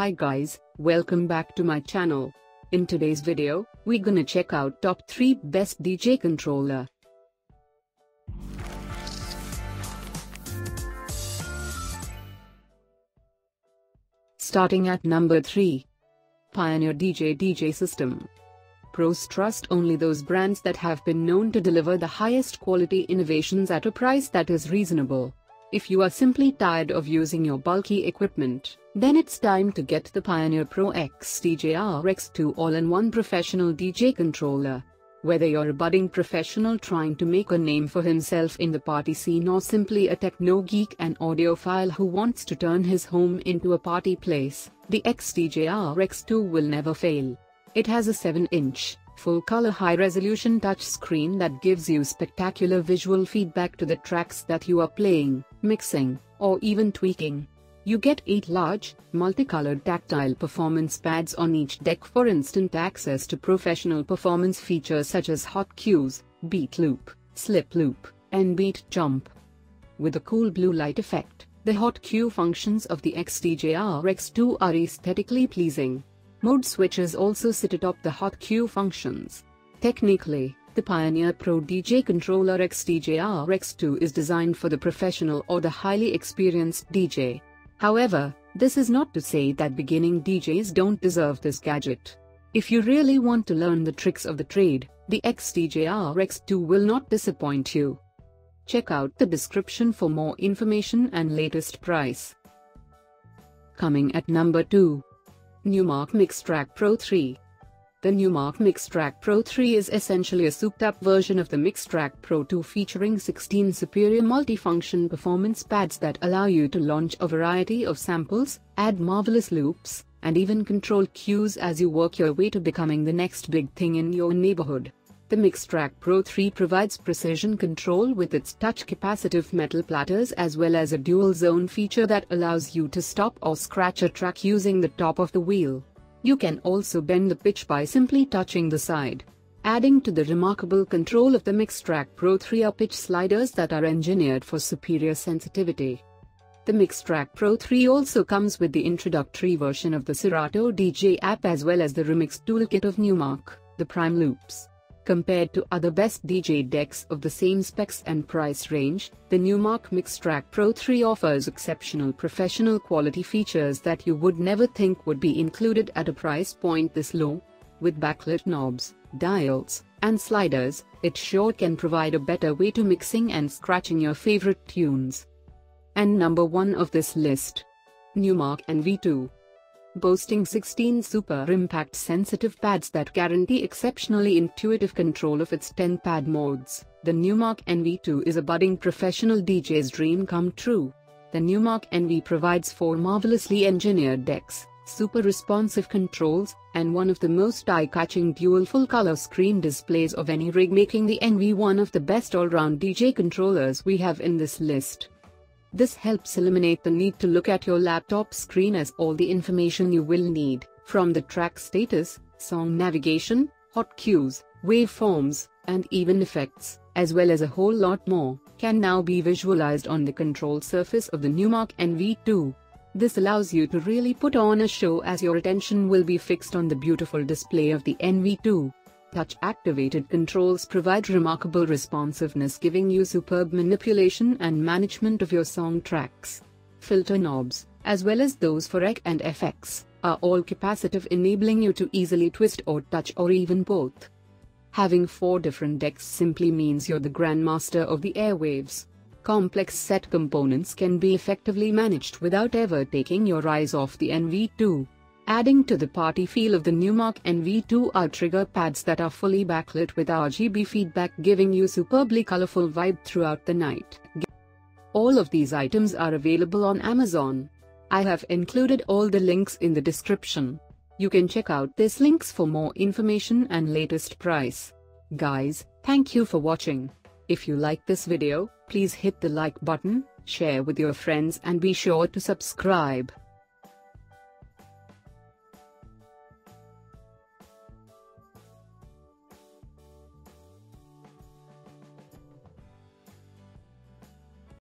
Hi guys, welcome back to my channel. In today's video, we gonna check out top 3 best DJ controller. Starting at number 3. Pioneer DJ system. Pros trust only those brands that have been known to deliver the highest quality innovations at a price that is reasonable. If you are simply tired of using your bulky equipment, then it's time to get the Pioneer Pro XDJ-RX2 all-in-one professional DJ controller. Whether you're a budding professional trying to make a name for himself in the party scene or simply a techno geek and audiophile who wants to turn his home into a party place, the XDJ-RX2 will never fail. It has a 7-inch, full-color high-resolution touchscreen that gives you spectacular visual feedback to the tracks that you are playing, mixing, or even tweaking. You get 8 large, multicolored tactile performance pads on each deck for instant access to professional performance features such as hot cues, beat loop, slip loop, and beat jump. With a cool blue light effect, the hot cue functions of the XDJ-RX2 are aesthetically pleasing. Mode switches also sit atop the hot cue functions. Technically, the Pioneer Pro DJ controller XDJ-RX2 is designed for the professional or the highly experienced DJ. However, this is not to say that beginning DJs don't deserve this gadget. If you really want to learn the tricks of the trade, the XDJ-RX2 will not disappoint you. Check out the description for more information and latest price. Coming at number 2. Numark Mixtrack Pro 3. The Numark Mixtrack Pro 3 is essentially a souped-up version of the Mixtrack Pro 2, featuring 16 superior multifunction performance pads that allow you to launch a variety of samples, add marvelous loops, and even control cues as you work your way to becoming the next big thing in your neighborhood. The Mixtrack Pro 3 provides precision control with its touch-capacitive metal platters as well as a dual-zone feature that allows you to stop or scratch a track using the top of the wheel. You can also bend the pitch by simply touching the side. Adding to the remarkable control of the Mixtrack Pro 3 are pitch sliders that are engineered for superior sensitivity. The Mixtrack Pro 3 also comes with the introductory version of the Serato DJ app as well as the Remix Toolkit of Numark, the Prime Loops. Compared to other best DJ decks of the same specs and price range, the Numark Mixtrack Pro 3 offers exceptional professional quality features that you would never think would be included at a price point this low. With backlit knobs, dials, and sliders, it sure can provide a better way to mixing and scratching your favorite tunes. And number 1 of this list, Numark NV II. Boasting 16 super impact sensitive pads that guarantee exceptionally intuitive control of its 10 pad modes, the Numark NV II is a budding professional DJ's dream come true. The Numark NV provides 4 marvelously engineered decks, super responsive controls, and one of the most eye-catching dual full-color screen displays of any rig, making the NV one of the best all-round DJ controllers we have in this list. This helps eliminate the need to look at your laptop screen, as all the information you will need, from the track status, song navigation, hot cues, waveforms, and even effects, as well as a whole lot more, can now be visualized on the control surface of the Numark NV II. This allows you to really put on a show, as your attention will be fixed on the beautiful display of the NV II. Touch-activated controls provide remarkable responsiveness, giving you superb manipulation and management of your song tracks. Filter knobs, as well as those for EQ and FX, are all capacitive, enabling you to easily twist or touch or even both. Having 4 different decks simply means you're the grandmaster of the airwaves. Complex set components can be effectively managed without ever taking your eyes off the NV II. Adding to the party feel of the Numark NV II are trigger pads that are fully backlit with RGB feedback, giving you superbly colorful vibe throughout the night. All of these items are available on Amazon. I have included all the links in the description. You can check out these links for more information and latest price. Guys, thank you for watching. If you like this video, please hit the like button, share with your friends, and be sure to subscribe.